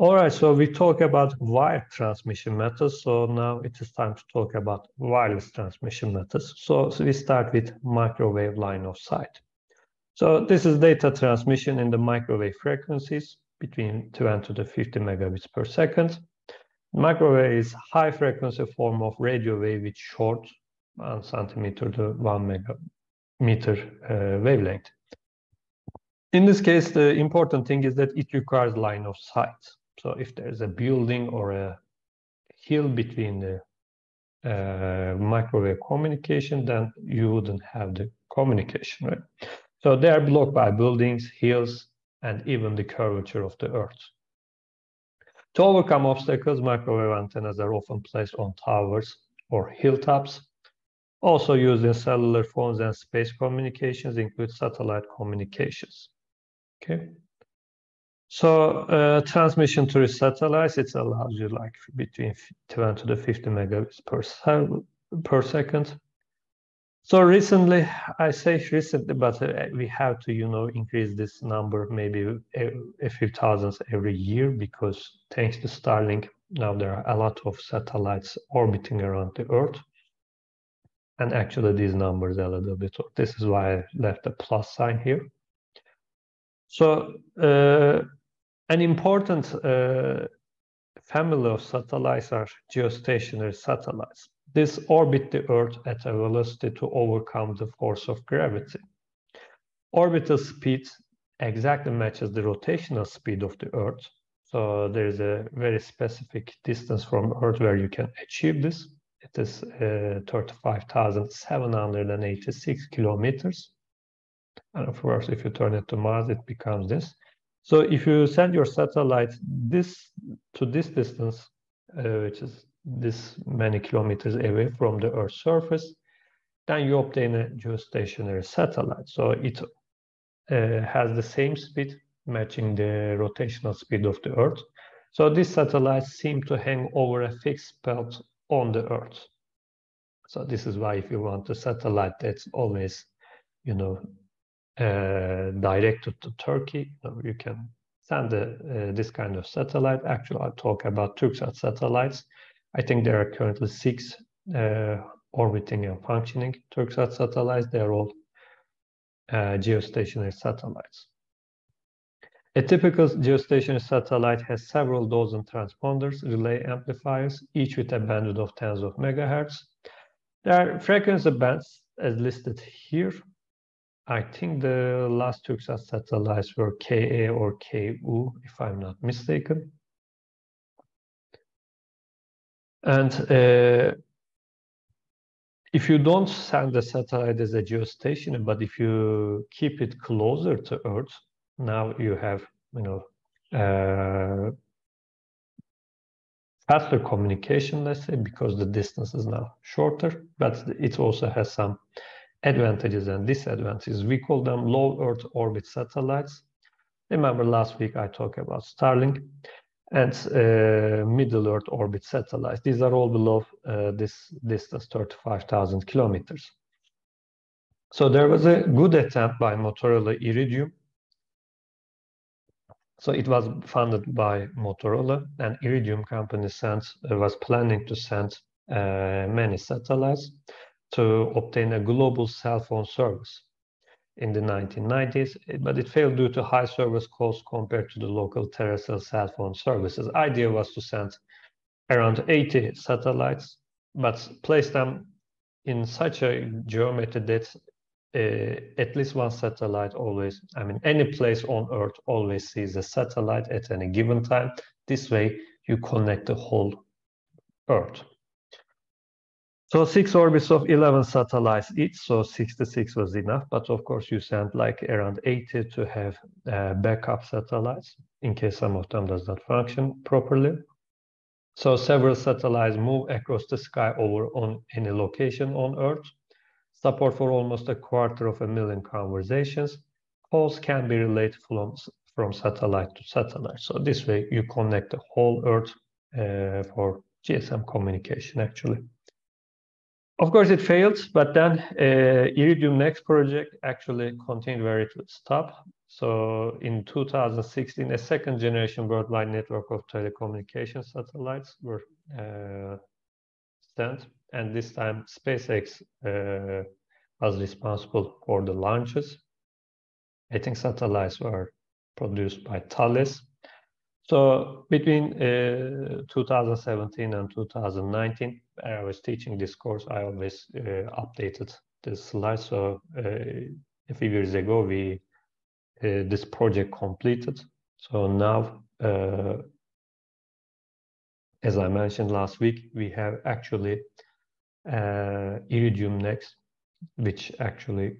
All right, so we talk about wired transmission methods. So now it is time to talk about wireless transmission methods. So we start with microwave line of sight. So this is data transmission in the microwave frequencies between 20 to 50 megabits per second. Microwave is high frequency form of radio wave with short 1 centimeter to 1 megameter wavelength. In this case, the important thing is that it requires line of sight. So if there's a building or a hill between the microwave communication, then you wouldn't have the communication, right? So they are blocked by buildings, hills, and even the curvature of the Earth. To overcome obstacles, microwave antennas are often placed on towers or hilltops. Also used in cellular phones and space communications, include satellite communications. Okay. So transmission through satellites, it allows you like between 20 to 50 megabits per second. So recently, I say recently, but we have to, you know, increase this number maybe a few thousands every year, because thanks to Starlink, now there are a lot of satellites orbiting around the Earth. And actually these numbers are a little bit, this is why I left a plus sign here. So an important family of satellites are geostationary satellites. These orbit the Earth at a velocity to overcome the force of gravity. Orbital speed exactly matches the rotational speed of the Earth. So there is a very specific distance from Earth where you can achieve this. It is 35,786 kilometers. And of course, if you turn it to Mars, it becomes this. So if you send your satellite to this distance, which is this many kilometers away from the Earth's surface, then you obtain a geostationary satellite. So it has the same speed, matching the rotational speed of the Earth. So these satellites seem to hang over a fixed belt on the Earth. So this is why if you want a satellite that's always, you know, directed to Turkey, you can send this kind of satellite. Actually, I'll talk about Turksat satellites. I think there are currently 6 orbiting and functioning Turksat satellites. They are all geostationary satellites. A typical geostationary satellite has several dozen transponders, relay amplifiers, each with a bandwidth of tens of megahertz. There are frequency bands as listed here. I think the last Turksat satellites were Ka or Ku, if I'm not mistaken. And if you don't send the satellite as a geostationary, but if you keep it closer to Earth, now you have, you know, faster communication, let's say, because the distance is now shorter, but it also has some advantages and disadvantages. We call them low Earth orbit satellites. Remember last week I talked about Starlink and middle Earth orbit satellites. These are all below this distance, 35,000 kilometers. So there was a good attempt by Motorola Iridium. So it was funded by Motorola, and Iridium company was planning to send many satellites to obtain a global cell phone service in the 1990s, but it failed due to high service costs compared to the local terrestrial cell phone services. The idea was to send around 80 satellites, but place them in such a geometry that at least one satellite always, I mean, any place on Earth always sees a satellite at any given time. This way, you connect the whole Earth. So 6 orbits of 11 satellites each, so 66 was enough. But of course, you send like around 80 to have backup satellites in case some of them does not function properly. So several satellites move across the sky over on any location on Earth. Support for almost a quarter of a million conversations. Calls can be relayed from satellite to satellite. So this way you connect the whole Earth for GSM communication, actually. Of course, it failed, but then Iridium Next project actually continued where it would stop. So in 2016, a second generation worldwide network of telecommunication satellites were sent. And this time SpaceX was responsible for the launches. I think satellites were produced by Thales. So between 2017 and 2019, I was teaching this course. I always updated this slide. So a few years ago, we this project completed. So now, as I mentioned last week, we have actually Iridium Next, which actually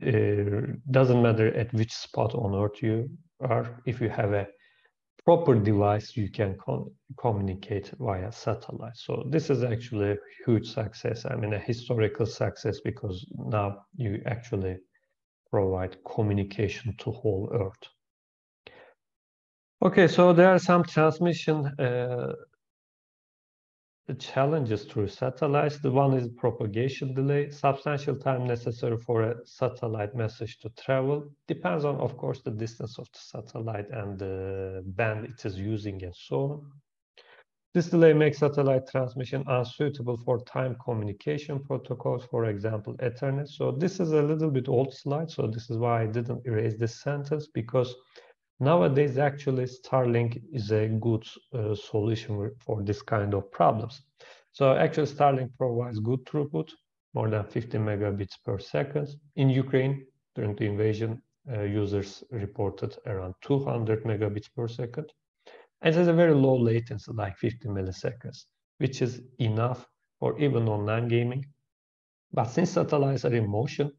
doesn't matter at which spot on Earth you are. If you have a proper device, you can communicate via satellite. So this is actually a huge success. I mean, a historical success, because now you actually provide communication to whole Earth. Okay, so there are some transmission challenges through satellites. The one is propagation delay. Substantial time necessary for a satellite message to travel. Depends on, of course, the distance of the satellite and the band it is using and so on. This delay makes satellite transmission unsuitable for time communication protocols, for example, Ethernet. So this is a little bit old slide. So this is why I didn't erase this sentence, because nowadays actually Starlink is a good solution for this kind of problems. So actually Starlink provides good throughput, more than 50 megabits per second. In Ukraine, during the invasion, users reported around 200 megabits per second. And there's a very low latency, like 50 milliseconds, which is enough for even online gaming. But since satellites are in motion,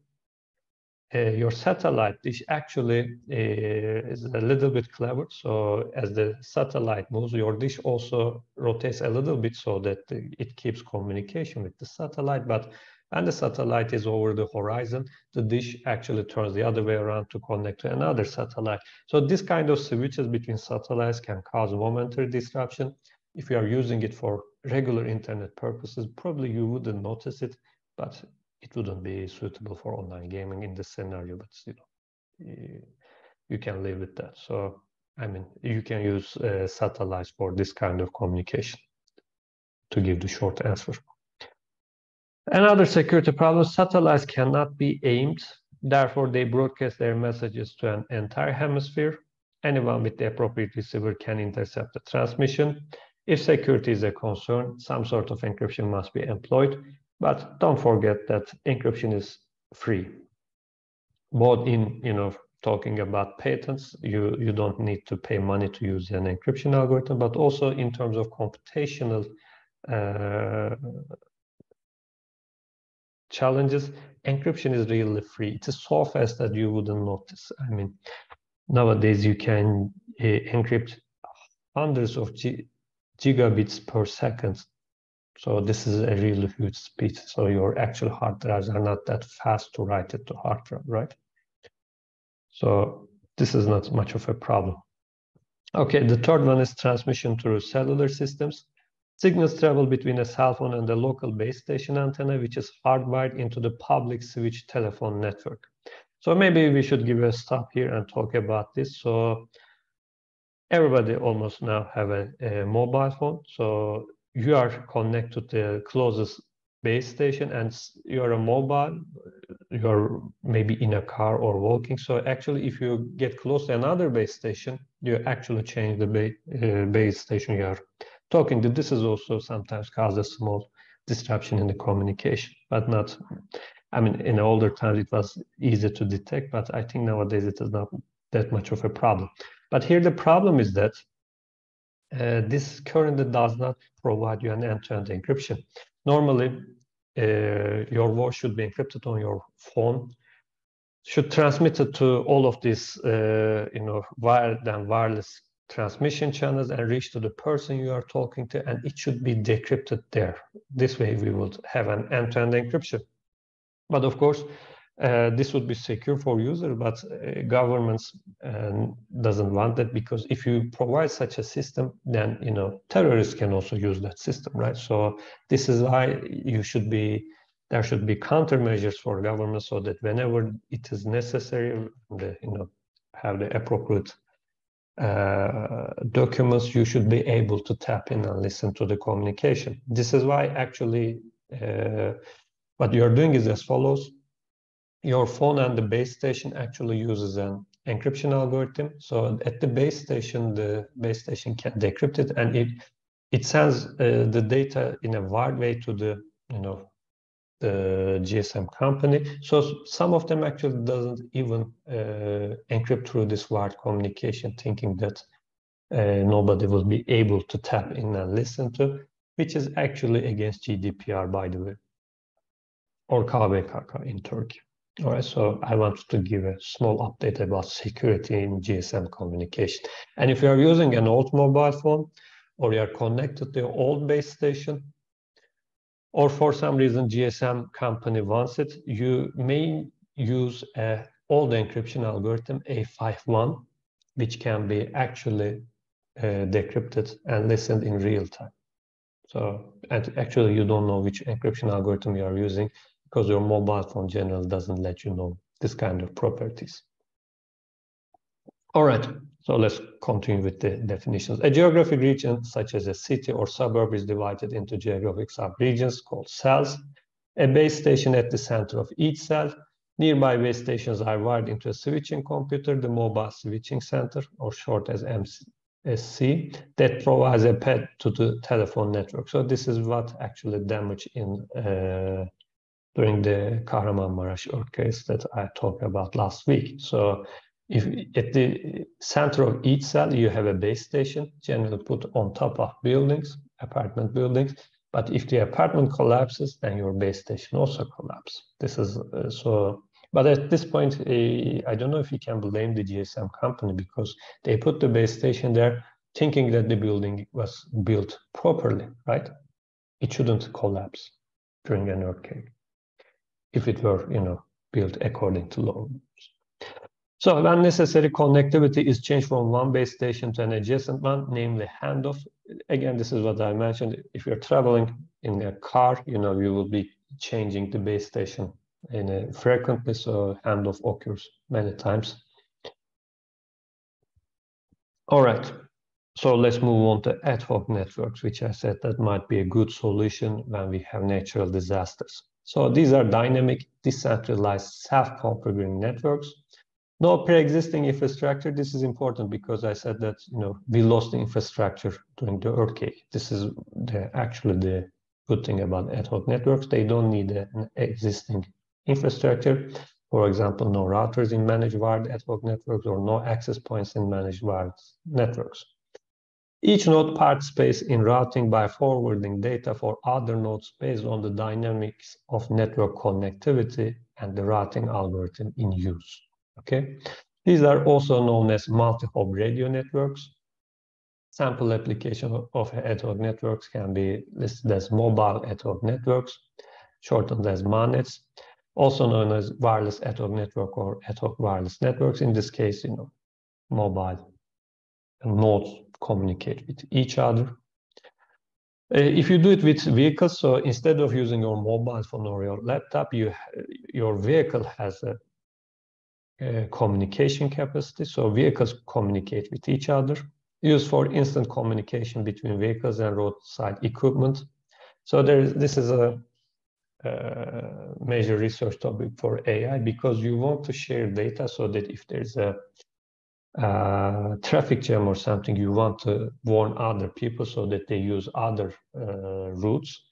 your satellite dish actually is a little bit clever. So as the satellite moves, your dish also rotates a little bit so that it keeps communication with the satellite. But when the satellite is over the horizon, the dish actually turns the other way around to connect to another satellite. So this kind of switches between satellites can cause momentary disruption. If you are using it for regular internet purposes, probably you wouldn't notice it, but it wouldn't be suitable for online gaming in this scenario, but still, you can live with that. So, I mean, you can use satellites for this kind of communication, to give the short answer. Another security problem, satellites cannot be aimed. Therefore, they broadcast their messages to an entire hemisphere. Anyone with the appropriate receiver can intercept the transmission. If security is a concern, some sort of encryption must be employed. But don't forget that encryption is free. Both in, you know, talking about patents, you don't need to pay money to use an encryption algorithm, but also in terms of computational challenges, encryption is really free. It is so fast that you wouldn't notice. I mean, nowadays you can encrypt hundreds of gigabits per second. So this is a really huge speed. So your actual hard drives are not that fast to write it to hard drive, right? So this is not much of a problem. Okay, the third one is transmission through cellular systems. Signals travel between a cell phone and a local base station antenna, which is hardwired into the public switch telephone network. So maybe we should give a stop here and talk about this. So everybody almost now have a mobile phone. So you are connected to the closest base station and you're a mobile, you're maybe in a car or walking. So actually, if you get close to another base station, you actually change the base station you are talking to. This is also sometimes causes a small disruption in the communication, but not, I mean, in older times it was easy to detect, but I think nowadays it is not that much of a problem. But here the problem is that this currently does not provide you an end-to-end encryption. Normally, your voice should be encrypted on your phone, should transmit it to all of these, wired and wireless transmission channels and reach to the person you are talking to, and it should be decrypted there. This way we would have an end-to-end encryption. But of course, this would be secure for users, but governments doesn't want that, because if you provide such a system, then, you know, terrorists can also use that system, right? So this is why you should be there should be countermeasures for government so that whenever it is necessary, have the appropriate documents, you should be able to tap in and listen to the communication. This is why actually what you're doing is as follows. Your phone and the base station actually uses an encryption algorithm. So at the base station can decrypt it, and it sends the data in a wired way to the the GSM company. So some of them actually doesn't even encrypt through this wired communication, thinking that nobody will be able to tap in and listen to, which is actually against GDPR, by the way, or KVKK in Turkey. All right, so I wanted to give a small update about security in GSM communication. And if you are using an old mobile phone, or you are connected to your old base station, or for some reason GSM company wants it, you may use an old encryption algorithm, A5/1, which can be actually decrypted and listened in real time. So, and actually you don't know which encryption algorithm you are using because your mobile phone generally doesn't let you know this kind of properties. All right, so let's continue with the definitions. A geographic region, such as a city or suburb, is divided into geographic subregions called cells. A base station at the center of each cell. Nearby base stations are wired into a switching computer, the Mobile Switching Center, or short as MSC, that provides a path to the telephone network. So this is what actually damaged in during the Kahramanmaraş earthquakes that I talked about last week. So if at the center of each cell, you have a base station, generally put on top of buildings, apartment buildings. But if the apartment collapses, then your base station also collapses. This is so. But at this point, I don't know if you can blame the GSM company because they put the base station there thinking that the building was built properly, right? It shouldn't collapse during an earthquake if it were, built according to law. So when necessary, connectivity is changed from one base station to an adjacent one, namely handoff. Again, this is what I mentioned. If you're traveling in a car, you will be changing the base station frequently, so handoff occurs many times. All right, so let's move on to ad hoc networks, which I said that might be a good solution when we have natural disasters. So these are dynamic, decentralized, self-configuring networks. No pre-existing infrastructure. This is important because I said that we lost the infrastructure during the earthquake. This is actually the good thing about ad hoc networks. They don't need an existing infrastructure. For example, no routers in managed wired ad hoc networks or no access points in managed wired networks. Each node participates in routing by forwarding data for other nodes based on the dynamics of network connectivity and the routing algorithm in use. Okay, these are also known as multi-hop radio networks. Sample application of ad hoc networks can be listed as mobile ad hoc networks, shortened as MANETs, also known as wireless ad hoc network or ad hoc wireless networks. In this case, mobile nodes communicate with each other. If you do it with vehicles, so instead of using your mobile phone or your laptop, your vehicle has a communication capacity, so vehicles communicate with each other, used for instant communication between vehicles and roadside equipment. So this is a major research topic for AI because you want to share data so that if there's a traffic jam or something, you want to warn other people so that they use other routes.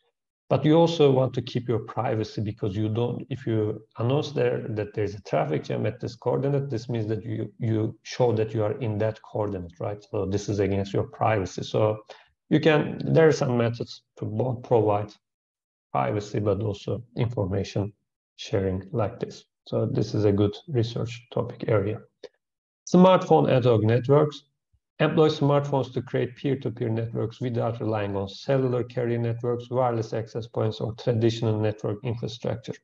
But you also want to keep your privacy because you don't, if you announce that there's a traffic jam at this coordinate, this means that you show that you are in that coordinate, right? So this is against your privacy. So there are some methods to both provide privacy, but also information sharing like this. So this is a good research topic area. Smartphone ad hoc networks. Employ smartphones to create peer-to-peer networks without relying on cellular carrier networks, wireless access points, or traditional network infrastructure.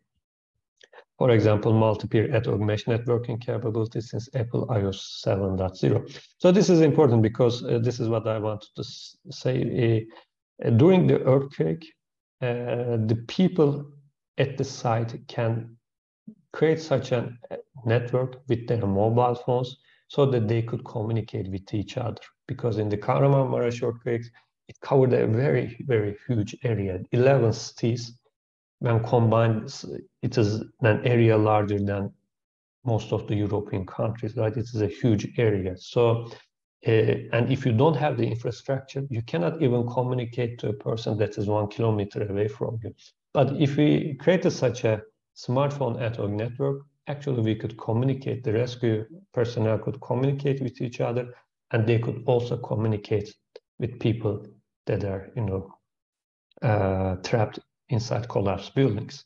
For example, multi-peer ad hoc mesh networking capabilities since Apple iOS 7.0. So this is important because this is what I wanted to say. During the earthquake, the people at the site can create such a network with their mobile phones so that they could communicate with each other. Because in the Kahramanmaraş earthquakes, it covered a very, very huge area, 11 cities. When combined, it is an area larger than most of the European countries, right? It is a huge area. So, and if you don't have the infrastructure, you cannot even communicate to a person that is 1 kilometer away from you. But if we created such a smartphone ad hoc network, actually we could communicate, the rescue personnel could communicate with each other, and they could also communicate with people that are, you know, trapped inside collapsed buildings.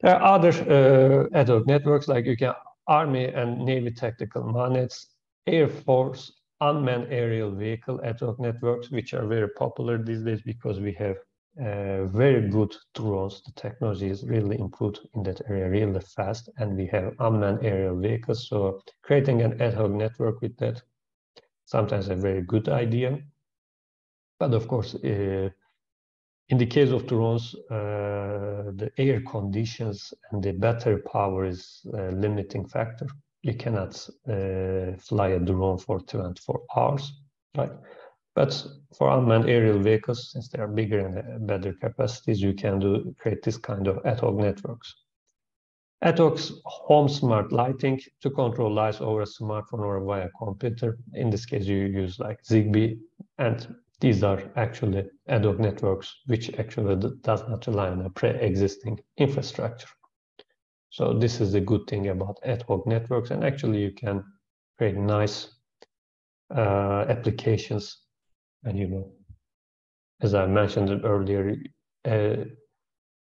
There are other ad hoc networks, like you can Army and Navy tactical MANETs, Air Force, unmanned aerial vehicle ad hoc networks, which are very popular these days because we have very good drones. The technology is really improved in that area really fast, and we have unmanned aerial vehicles. So creating an ad hoc network with that, sometimes a very good idea. But of course, in the case of drones, the air conditions and the battery power is a limiting factor. You cannot fly a drone for 24 hours, right? But for unmanned aerial vehicles, since they are bigger and better capacities, you can create this kind of ad hoc networks. Ad hoc home smart lighting to control lights over a smartphone or via computer. In this case, you use like Zigbee, and these are actually ad hoc networks, which actually does not rely on a pre-existing infrastructure. So this is the good thing about ad hoc networks, and actually you can create nice applications. And you know, as I mentioned earlier, a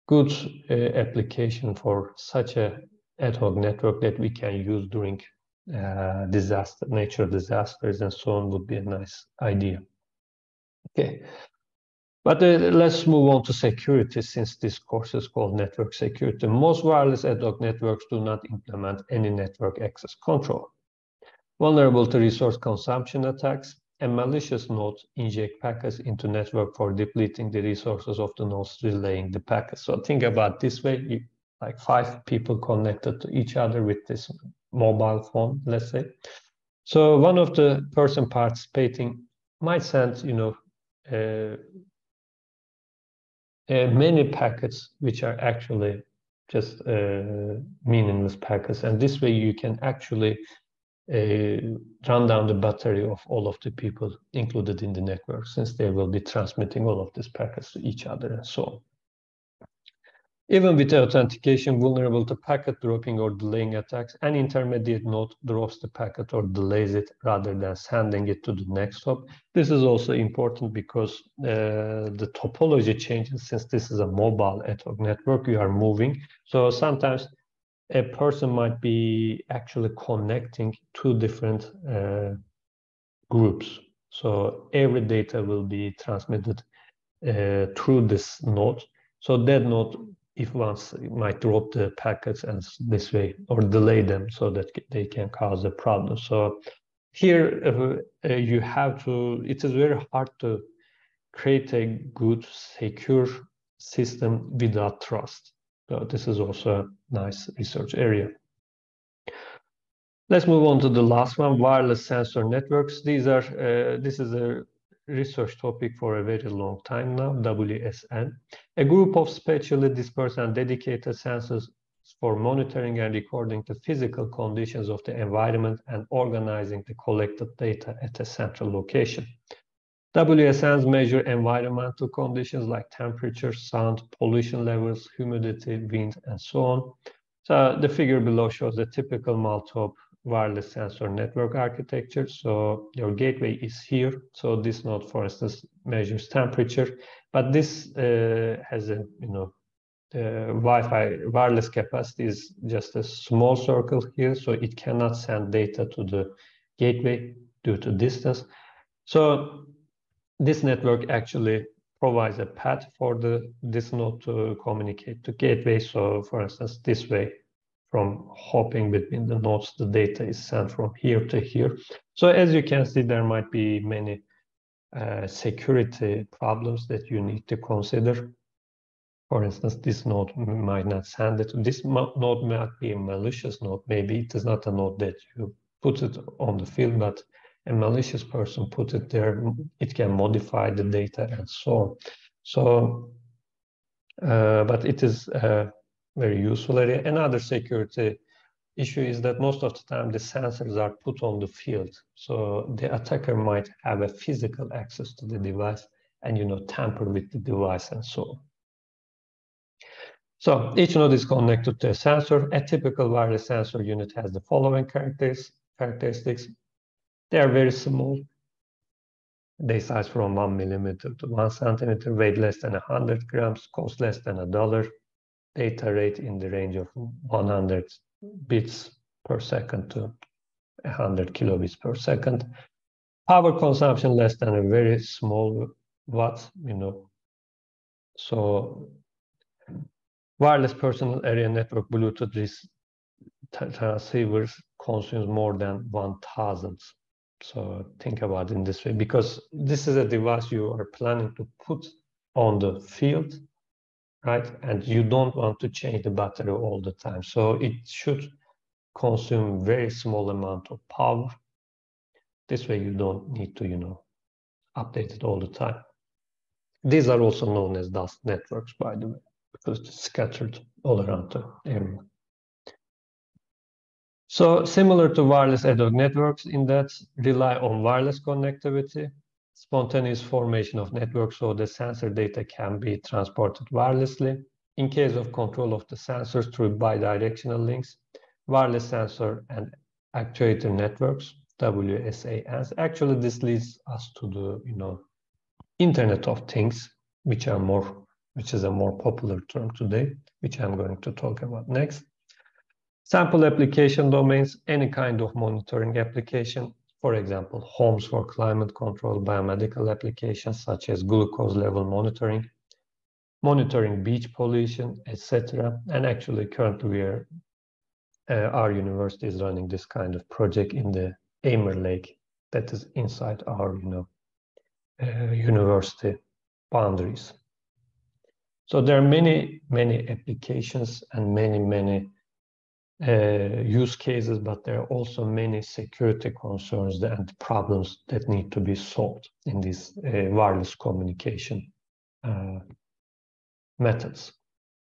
good application for such a ad hoc network that we can use during disaster, natural disasters and so on would be a nice idea. Okay, but let's move on to security, since this course is called network security. Most wireless ad hoc networks do not implement any network access control. Vulnerable to resource consumption attacks, a malicious node injects packets into network for depleting the resources of the nodes relaying the packets. So think about this way, you, like 5 people connected to each other with this mobile phone, let's say. So one of the person participating might send, you know, many packets, which are actually just meaningless packets. And this way you can actually run down the battery of all of the people included in the network, since they will be transmitting all of these packets to each other and so on. Even with authentication vulnerable to packet dropping or delaying attacks, an intermediate node drops the packet or delays it rather than sending it to the next hop. This is also important because the topology changes. Since this is a mobile ad hoc network, you are moving. So sometimes a person might be actually connecting 2 different groups. So every data will be transmitted through this node. So that node, if once, it might drop the packets and this way, or delay them so that they can cause a problem. So here you have to, it is very hard to create a good secure system without trust. So this is also a nice research area. Let's move on to the last one, wireless sensor networks. These are, this is a research topic for a very long time now, WSN. A group of spatially dispersed and dedicated sensors for monitoring and recording the physical conditions of the environment and organizing the collected data at a central location. WSANs measure environmental conditions like temperature, sound, pollution levels, humidity, wind, and so on. So the figure below shows a typical mall-top wireless sensor network architecture. So your gateway is here. So this node, for instance, measures temperature, but this has a, you know, Wi-Fi wireless capacity is just a small circle here, so it cannot send data to the gateway due to distance. So this network actually provides a path for this node to communicate to gateway. So for instance, this way, from hopping between the nodes, the data is sent from here to here. So as you can see, there might be many security problems that you need to consider. For instance, this node might not send it. This node might be a malicious node. Maybe it is not a node that you put it on the field, but a malicious person put it there. It can modify the data and so on. So, but it is very useful area. Another security issue is that most of the time the sensors are put on the field. So the attacker might have a physical access to the device and, you know, tamper with the device and so on. So each node is connected to a sensor. A typical wireless sensor unit has the following characteristics. They are very small. They size from 1 millimeter to 1 centimeter, weight less than 100 grams, cost less than $1, data rate in the range of 100 bits per second to 100 kilobits per second. Power consumption less than a very small watt, you know. So wireless personal area network Bluetooth transceivers consumes more than 1,000. So think about it in this way, because this is a device you are planning to put on the field, right? And you don't want to change the battery all the time. So it should consume very small amount of power. This way you don't need to, you know, update it all the time. These are also known as dust networks, by the way, because it's scattered all around the area. So similar to wireless ad hoc networks in that rely on wireless connectivity, spontaneous formation of networks so the sensor data can be transported wirelessly. In case of control of the sensors through bidirectional links, wireless sensor and actuator networks, WSANs. Actually, this leads us to the, you know, Internet of Things, which is a more popular term today, which I'm going to talk about next. Sample application domains, any kind of monitoring application, for example, homes for climate control, biomedical applications such as glucose level monitoring, monitoring beach pollution, etc. And actually currently we are, our university is running this kind of project in the Amer Lake that is inside our, you know, university boundaries. So there are many applications and many use cases, but there are also many security concerns and problems that need to be solved in these wireless communication methods.